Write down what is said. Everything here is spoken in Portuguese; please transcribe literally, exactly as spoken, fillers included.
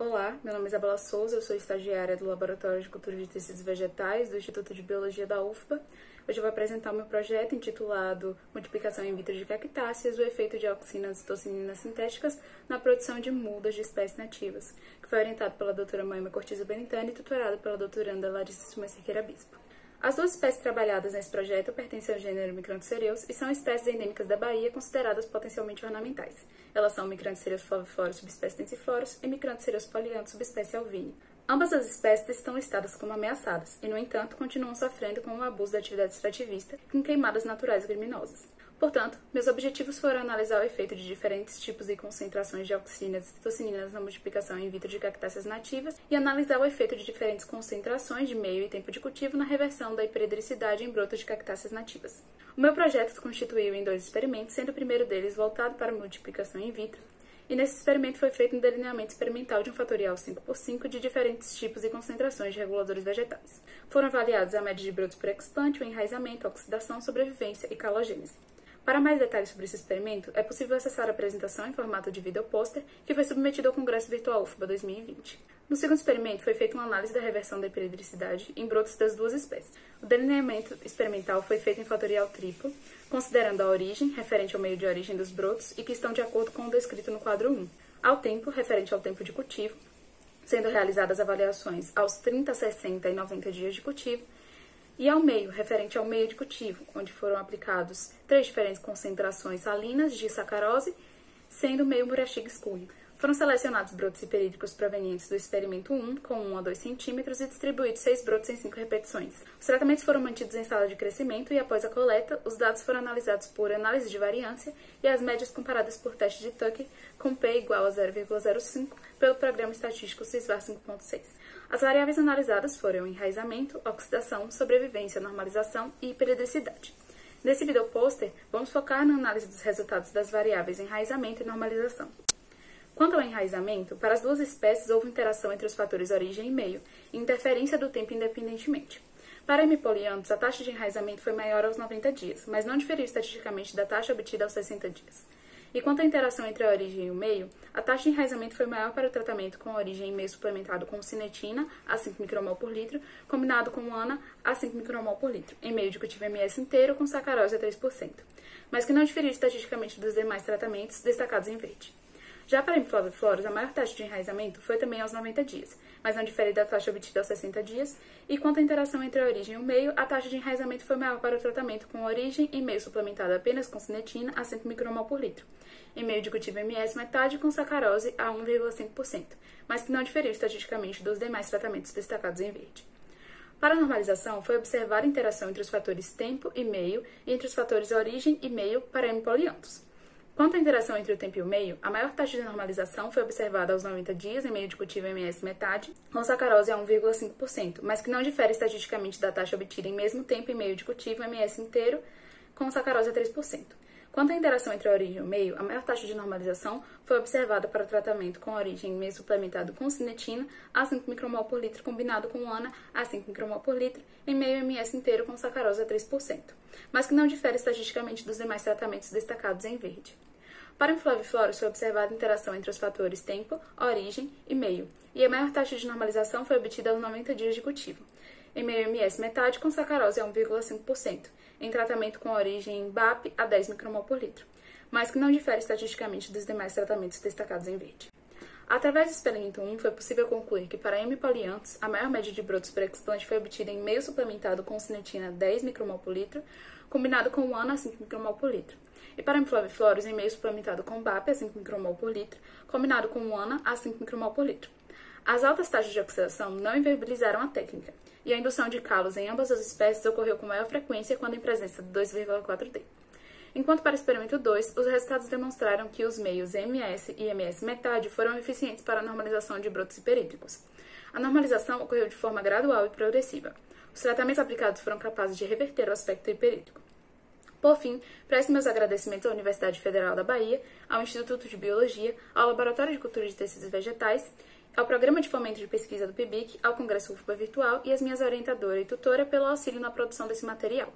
Olá, meu nome é Isabela Souza, eu sou estagiária do Laboratório de Cultura de Tecidos Vegetais do Instituto de Biologia da U F B A. Hoje eu vou apresentar o meu projeto intitulado Multiplicação in vitro de cactáceas, o efeito de auxinas e tocininas sintéticas na produção de mudas de espécies nativas, que foi orientado pela doutora Maima Cortesio Benetane e tutorado pela doutoranda Larissa Simões Cerqueira Bispo. As duas espécies trabalhadas nesse projeto pertencem ao gênero Micranthocereus e são espécies endêmicas da Bahia consideradas potencialmente ornamentais. Elas são Micranthocereus flaviflorus, subespécie tensiforus, e Micranthocereus polyanthus, subespécie alvini. Ambas as espécies estão listadas como ameaçadas e, no entanto, continuam sofrendo com o abuso da atividade extrativista em queimadas naturais criminosas. Portanto, meus objetivos foram analisar o efeito de diferentes tipos e concentrações de auxinas e tocininas na multiplicação in vitro de cactáceas nativas e analisar o efeito de diferentes concentrações de meio e tempo de cultivo na reversão da hiperedricidade em brotos de cactáceas nativas. O meu projeto se constituiu em dois experimentos, sendo o primeiro deles voltado para a multiplicação in vitro, e nesse experimento foi feito um delineamento experimental de um fatorial cinco por cinco de diferentes tipos e concentrações de reguladores vegetais. Foram avaliados a média de brotos por explante, o enraizamento, a oxidação, sobrevivência e calogênese. Para mais detalhes sobre esse experimento, é possível acessar a apresentação em formato de vídeo pôster que foi submetido ao Congresso Virtual U F B A dois mil e vinte. No segundo experimento, foi feita uma análise da reversão da hiperedricidade em brotos das duas espécies. O delineamento experimental foi feito em fatorial triplo, considerando a origem, referente ao meio de origem dos brotos, e que estão de acordo com o descrito no quadro um, ao tempo, referente ao tempo de cultivo, sendo realizadas avaliações aos trinta, sessenta e noventa dias de cultivo, e ao meio, referente ao meio de cultivo, onde foram aplicados três diferentes concentrações salinas de sacarose, sendo o meio Murashige e Skoog. Foram selecionados brotos hiperídricos provenientes do experimento um, com um a dois centímetros, e distribuídos seis brotos em cinco repetições. Os tratamentos foram mantidos em sala de crescimento e, após a coleta, os dados foram analisados por análise de variância e as médias comparadas por teste de Tucker com P igual a zero vírgula zero cinco pelo programa estatístico Sisvar cinco ponto seis. As variáveis analisadas foram enraizamento, oxidação, sobrevivência, normalização e hiperedricidade. Nesse vídeo pôster, vamos focar na análise dos resultados das variáveis enraizamento e normalização. Quanto ao enraizamento, para as duas espécies houve interação entre os fatores origem e meio, e interferência do tempo independentemente. Para M. polyanthus, a taxa de enraizamento foi maior aos noventa dias, mas não diferiu estatisticamente da taxa obtida aos sessenta dias. E quanto à interação entre a origem e o meio, a taxa de enraizamento foi maior para o tratamento com a origem e meio suplementado com cinetina a cinco micromol por litro, combinado com ANA a cinco micromol por litro, em meio de cultivo M S inteiro com sacarose a três por cento, mas que não diferiu estatisticamente dos demais tratamentos destacados em verde. Já para M. flaviflorus, a maior taxa de enraizamento foi também aos noventa dias, mas não difere da taxa obtida aos sessenta dias, e quanto à interação entre a origem e o meio, a taxa de enraizamento foi maior para o tratamento com origem e meio suplementado apenas com cinetina a cem micromol por litro, em meio de cultivo M S metade com sacarose a um vírgula cinco por cento, mas que não diferiu estatisticamente dos demais tratamentos destacados em verde. Para a normalização, foi observada a interação entre os fatores tempo e meio e entre os fatores origem e meio para M. polyanthus. Quanto à interação entre o tempo e o meio, a maior taxa de normalização foi observada aos noventa dias em meio de cultivo M S metade, com sacarose a um vírgula cinco por cento, mas que não difere estatisticamente da taxa obtida em mesmo tempo e meio de cultivo M S inteiro, com sacarose a três por cento. Quanto à interação entre a origem e o meio, a maior taxa de normalização foi observada para o tratamento com origem e meio suplementado com cinetina a cinco micromol por litro combinado com ANA a cinco micromol por litro em meio M S inteiro com sacarose a três por cento, mas que não difere estatisticamente dos demais tratamentos destacados em verde. Para o flaviflorus, foi observada a interação entre os fatores tempo, origem e meio, e a maior taxa de normalização foi obtida aos noventa dias de cultivo, em meio M S metade com sacarose a um vírgula cinco por cento, em tratamento com origem em B A P a dez micromol por litro, mas que não difere estatisticamente dos demais tratamentos destacados em verde. Através do experimento um, foi possível concluir que para M. polyanthus, a maior média de brotos por explante foi obtida em meio suplementado com cinetina dez micromol por litro, combinado com ANA a cinco micromol por litro. E para M. flaviflorus, em meio suplementado com B A P a cinco micromol por litro, combinado com ANA a cinco micromol por litro. As altas taxas de oxidação não inviabilizaram a técnica, e a indução de calos em ambas as espécies ocorreu com maior frequência quando em presença de dois vírgula quatro D. Enquanto para o experimento dois, os resultados demonstraram que os meios M S e M S metade foram eficientes para a normalização de brotos hiperídricos. A normalização ocorreu de forma gradual e progressiva. Os tratamentos aplicados foram capazes de reverter o aspecto hiperídrico. Por fim, presto meus agradecimentos à Universidade Federal da Bahia, ao Instituto de Biologia, ao Laboratório de Cultura de Tecidos Vegetais, ao Programa de Fomento de Pesquisa do P B I C, ao Congresso U F B A Virtual e às minhas orientadoras e tutora pelo auxílio na produção desse material.